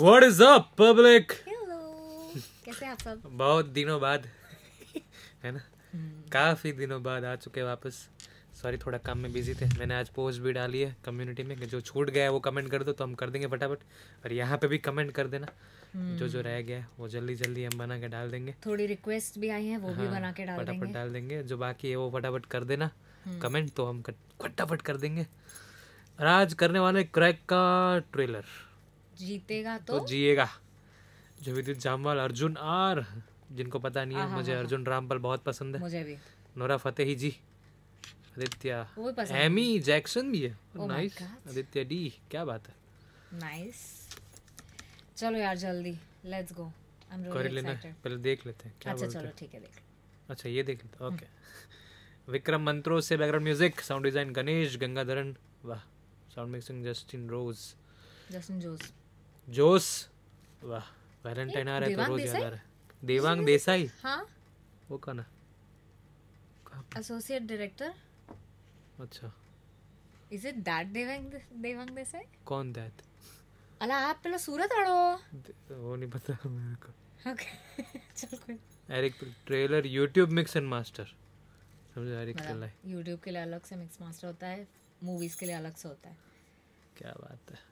What is up, public? Hello. कैसे आप सब? बहुत दिनों बाद है ना, काफ़ी दिनों बाद आ चुके वापस। सॉरी, थोड़ा काम में बिजी थे। मैंने आज पोस्ट भी डाली है कम्युनिटी में, जो छूट गया है वो कमेंट कर दो तो हम कर देंगे फटाफट। और यहाँ पे भी कमेंट कर देना जो रह गया है वो जल्दी जल्दी हम बना के डाल देंगे। थोड़ी रिक्वेस्ट भी आई है वो भी बना के फटाफट डाल देंगे। जो बाकी है वो फटाफट कर देना कमेंट, तो हम फटाफट कर देंगे। और आज करने वाले क्रैक का ट्रेलर, जीतेगा तो जिएगा, जो विद्युत जामवाल, अर्जुन आर, जिनको पता नहीं है, मुझे अर्जुन रामपाल बहुत पसंद है, मुझे भी Nora Fatehi ji, Aditya, Amy Jackson भी है, नाइस आदित्य डी, क्या बात है, नाइस। चलो यार जल्दी let's go, I am really excited. पहले देख लेते हैं क्या बोलते हैं। अच्छा चलो ठीक है, देख लो। अच्छा ये देख लेते हैं, ओके। विक्रम मंटेiro से background music, sound design Ganesh Gangadharan, वाह, साउंड मिक्सिंग जस्टिन रोज जोस, वाह, वैलेंटाइन आ रहा है तो रोज याद आ रहा है। देवांग देसाई, हाँ वो कौन है? Associate director. अच्छा, is it that Devang Desai? कौन दैट? अला आप पहले सूरत आड़ो, वो नहीं पता मेरे को। ओके चल कोई। Eric trailer YouTube mix and master, समझो एरिक के लिए YouTube के लिए अलग से मिक्स मास्टर होता है, मूवीज के लिए अलग से होता है। क्या बात है।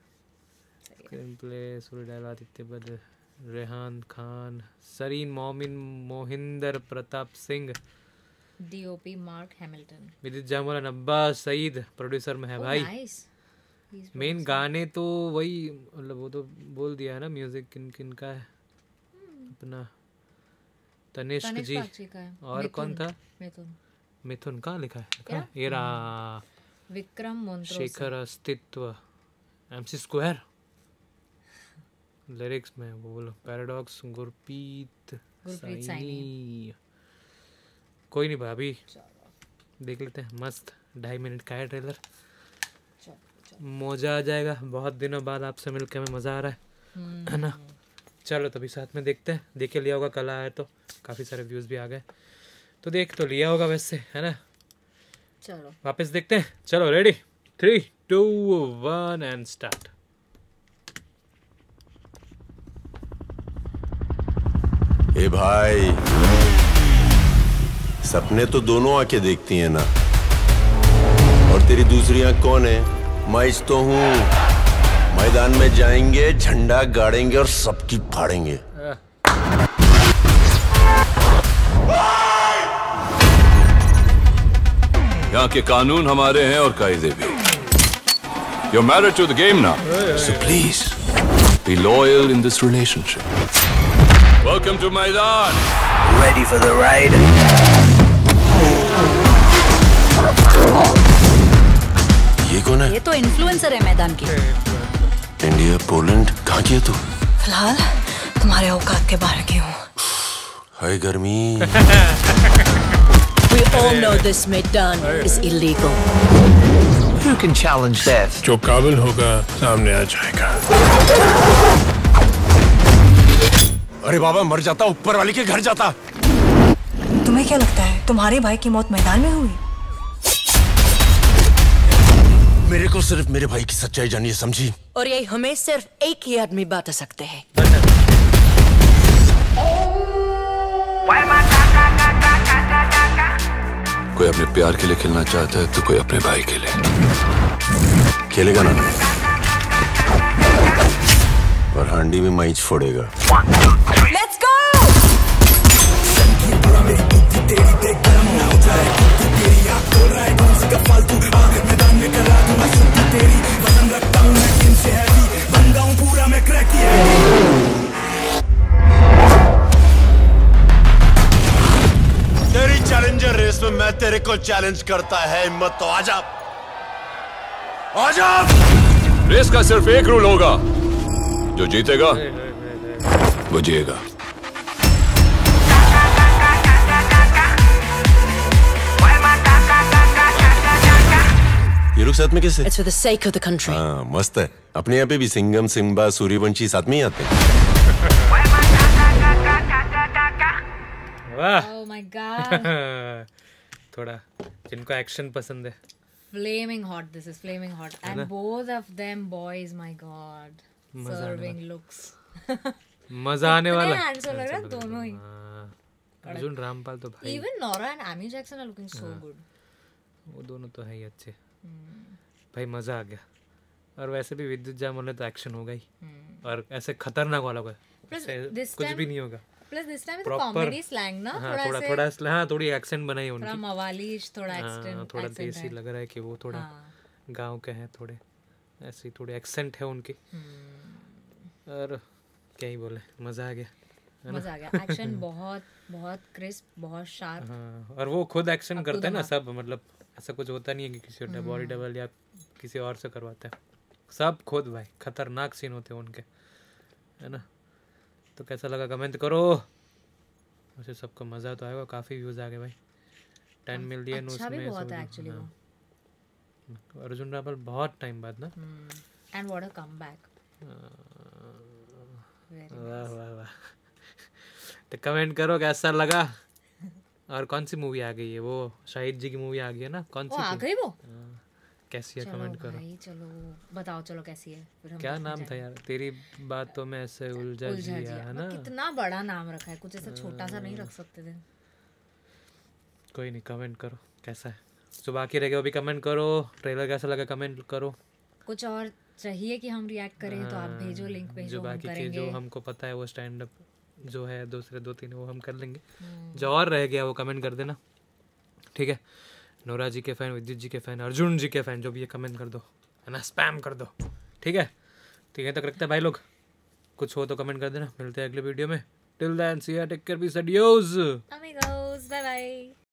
Screenplay Surya, Rehan Khan, Sarin Momin, Mohinder Pratap Singh, DOP Mark Hamilton, Vidit Jamwal, Abbas Saeed producer में है भाई। मेन गाने तो वही, मतलब वो तो बोल दिया है ना। म्यूजिक किन किन का है? अपना तनिष्क जी का है। और कौन था? मिथुन। कहाँ लिखा है ये? रहा विक्रम मोंटेiro, शेखर अस्तित्व, एमसी स्क्वायर, लिरिक्स में बोलो, पैराडॉक्स, गुरप्रीत साइनी, कोई नहीं भाभी, देख लेते हैं। मस्त 2.5 मिनट का है ट्रेलर, मजा आ जाएगा। बहुत दिनों बाद आपसे मिलकर हमें मज़ा आ रहा है ना। चलो तभी साथ में देखते हैं। देखे लिया होगा, कल आया तो काफ़ी सारे व्यूज़ भी आ गए, तो देख तो लिया होगा वैसे, है ना। चलो वापस देखते हैं। चलो रेडी, 3, 2, 1 एंड स्टार्ट। ए भाई, सपने तो दोनों आंखें देखती हैं ना, और तेरी दूसरी आंख कौन है? मैच तो हूँ। मैदान में जाएंगे, झंडा गाड़ेंगे और सबकी फाड़ेंगे। यहाँ के कानून हमारे हैं और कायदे भी। You're married to the game now, so please be loyal in this relationship. Welcome to Maidan. Ready for the ride? ये कौन है? ये तो इन्फ्लुएंसर है मैदान की। इंडिया, पोलैंड, कहाँ की है तू? फिलहाल तुम्हारे औकात के बाहर की हूँ। हाय गर्मी। We all know this Maidan is illegal. Who can challenge that? जो काबिल होगा सामने आ जाएगा। अरे बाबा, मर जाता, ऊपर वाले के घर जाता। तुम्हें क्या लगता है तुम्हारे भाई की मौत मैदान में हुई? मेरे को सिर्फ मेरे भाई की सच्चाई जानिए, समझी? और यही हमें सिर्फ एक ही आदमी बता सकते हैं। कोई अपने प्यार के लिए खेलना चाहता है तो कोई अपने भाई के लिए खेलेगा ना, और हांडी में माइच फोड़ेगा। Let's go! तेरी चैलेंजर रेस में मैं तेरे को चैलेंज करता है, हिम्मत तो आजा आजा। रेस का सिर्फ एक रूल होगा, जो जीतेगा वो जिएगा। ये लोग साथ में कैसे? It's for the sake of the country. हाँ मस्त है। अपने यहाँ पे भी सिंघम, सिम्बा, सूर्यवंशी साथ में ही आते हैं। Oh my God. थोड़ा जिनको एक्शन पसंद है। Flaming hot, this is flaming hot, and both of them boys, my God. Serving looks मजा आने वाला है दोनों ही। अर्जुन रामपाल तो भाई, even Nora and Amy Jackson are looking so good. वो दोनों तो है ही अच्छे भाई, मजा आ गया। और वैसे भी विद्युत जामवाल ने तो एक्शन होगा ही और ऐसे खतरनाक वाला होगा, कुछ भी नहीं होगा। Plus this time is comedy slang ना, थोड़ा ऐसे हां थोड़ी एक्सेंट बनाई उनकी, थोड़ा मवालिश, थोड़ा एक्सेंट, थोड़ा देसी लग रहा है कि वो थोड़ा गांव के हैं, थोड़े ऐसे थोड़े एक्सेंट है उनके। और क्या ही बोले, मजा आ गया, मजा आ गया। एक्शन बहुत बहुत क्रिस्प, बहुत शार्प। हां, और वो खुद एक्शन करते हैं ना सब, मतलब ऐसा कुछ होता नहीं है कि किसी का बॉडी डबल या किसी और से करवाते हैं सब खुद। भाई खतरनाक सीन होते हैं उनके, है ना। तो कैसा लगा कमेंट करो, मुझे सबको मज़ा तो आएगा। काफ़ी व्यूज़ आ गए भाई, 10 मिलियन अच्छा उसमें बहुत है एक्चुअली। वो अर्जुन रामपाल बहुत टाइम बाद ना, एंड व्हाट अ कमबैक। वाह वाह वाह। तो कमेंट करो कैसा लगा। और कौन सी मूवी आ गई है, वो शाहिद जी की मूवी आ गई है ना, कौन सी आ गई वो, कैसी है कमेंट करो। चलो बताओ, चलो कैसी है। फिर हम क्या नाम था यार, तेरी बातों में ऐसे उलझा जिया, है ना। कितना बड़ा नाम रखा है, कुछ ऐसा छोटा सा नहीं रख सकते थे। कोई नहीं, कमेंट करो कैसा है। तो बाकी रह गए वो भी कमेंट करो, ट्रेलर कैसा लगा कमेंट करो। कुछ और चाहिए कि हम रिएक्ट करें तो आप भेजो, लिंक भेजो, हम करेंगे। बाकी जो हमको पता है वो स्टैंड अप जो है दूसरे 2-3 वो हम कर लेंगे, जो और रह गया वो कमेंट कर देना, ठीक है। नोरा जी के फैन, विद्युत जी के फैन, अर्जुन जी के फैन, जो भी ये कमेंट कर दो, है ना, स्पैम कर दो, ठीक है। ठीक है, तक रखते हैं भाई लोग, कुछ हो तो कमेंट कर देना। मिलते हैं अगले वीडियो में, till then see you, take care, बी सडियोज, बाय बाय।